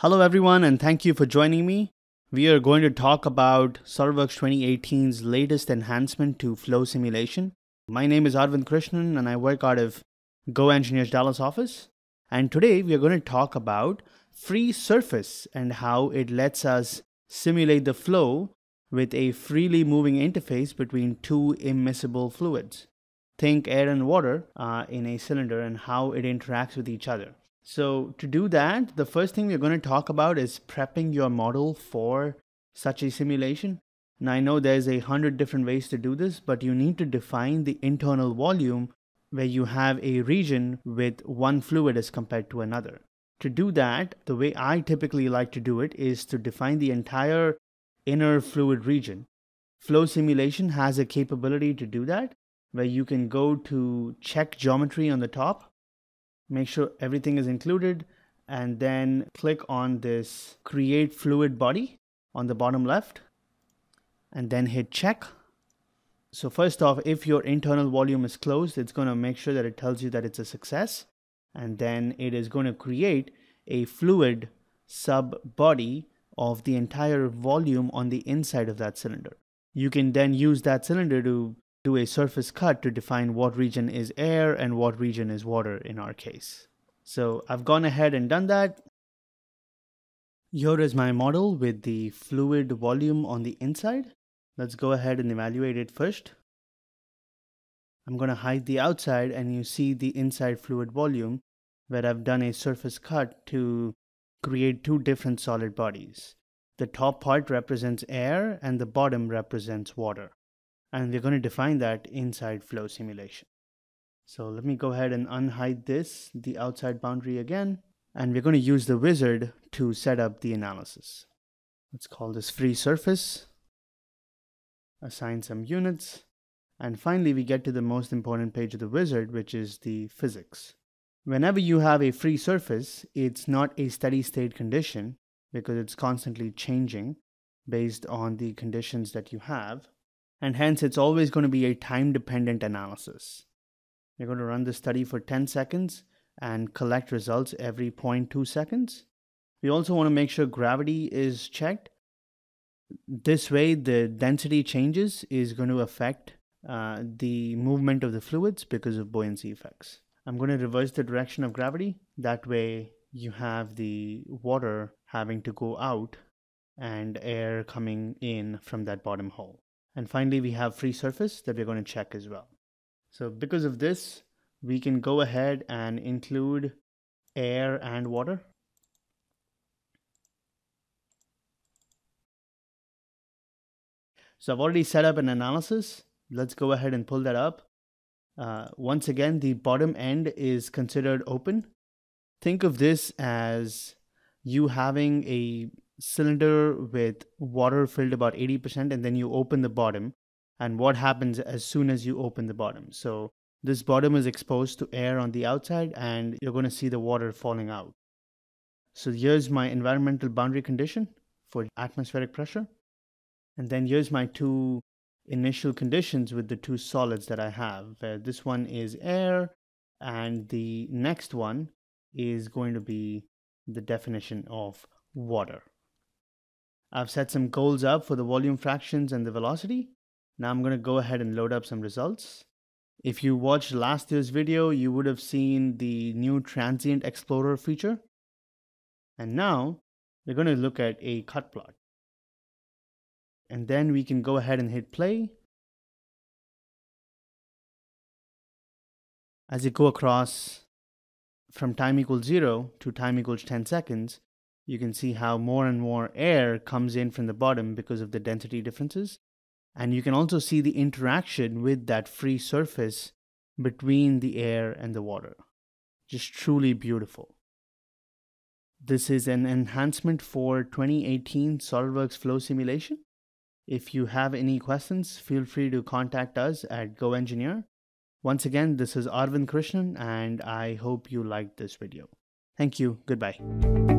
Hello everyone, and thank you for joining me. We are going to talk about SOLIDWORKS 2018's latest enhancement to Flow simulation. My name is Arvind Krishnan and I work out of Go Engineers Dallas office. And today we are going to talk about free surface and how it lets us simulate the flow with a freely moving interface between two immiscible fluids. Think air and water in a cylinder and how it interacts with each other. So to do that, the first thing we're going to talk about is prepping your model for such a simulation. Now I know there's 100 different ways to do this, but you need to define the internal volume where you have a region with one fluid as compared to another. To do that, the way I typically like to do it is to define the entire inner fluid region. Flow simulation has a capability to do that, where you can go to check geometry on the top, make sure everything is included, and then click on this create fluid body on the bottom left, and then hit check. So first off, if your internal volume is closed, it's going to make sure that it tells you that it's a success, and then it is going to create a fluid subbody of the entire volume on the inside of that cylinder. You can then use that cylinder to do a surface cut to define what region is air and what region is water in our case. So I've gone ahead and done that. Here is my model with the fluid volume on the inside. Let's go ahead and evaluate it first. I'm going to hide the outside, and you see the inside fluid volume where I've done a surface cut to create two different solid bodies. The top part represents air and the bottom represents water. And we're going to define that inside flow simulation. So let me go ahead and unhide this, the outside boundary again, and we're going to use the wizard to set up the analysis. Let's call this free surface, assign some units, and finally we get to the most important page of the wizard, which is the physics. Whenever you have a free surface, it's not a steady state condition because it's constantly changing based on the conditions that you have. And hence, it's always going to be a time-dependent analysis. You're going to run the study for 10 seconds and collect results every 0.2 seconds. We also want to make sure gravity is checked. This way, the density changes is going to affect the movement of the fluids because of buoyancy effects. I'm going to reverse the direction of gravity. That way, you have the water having to go out and air coming in from that bottom hole. And finally, we have free surface that we're going to check as well. So because of this, we can go ahead and include air and water. So I've already set up an analysis. Let's go ahead and pull that up. Once again, the bottom end is considered open. Think of this as you having a cylinder with water filled about 80%, and then you open the bottom, and what happens as soon as you open the bottom. So this bottom is exposed to air on the outside, and you're going to see the water falling out. So here's my environmental boundary condition for atmospheric pressure, and then here's my two initial conditions with the two solids that I have. This one is air, and the next one is going to be the definition of water. I've set some goals up for the volume fractions and the velocity. Now I'm going to go ahead and load up some results. If you watched last year's video, you would have seen the new Transient Explorer feature. And now we're going to look at a cut plot. And then we can go ahead and hit play. As you go across from time equals 0 to time equals 10 seconds, you can see how more and more air comes in from the bottom because of the density differences. And you can also see the interaction with that free surface between the air and the water. Just truly beautiful. This is an enhancement for 2018 SOLIDWORKS Flow simulation. If you have any questions, feel free to contact us at Go Engineer. Once again, this is Arvind Krishnan, and I hope you liked this video. Thank you. Goodbye.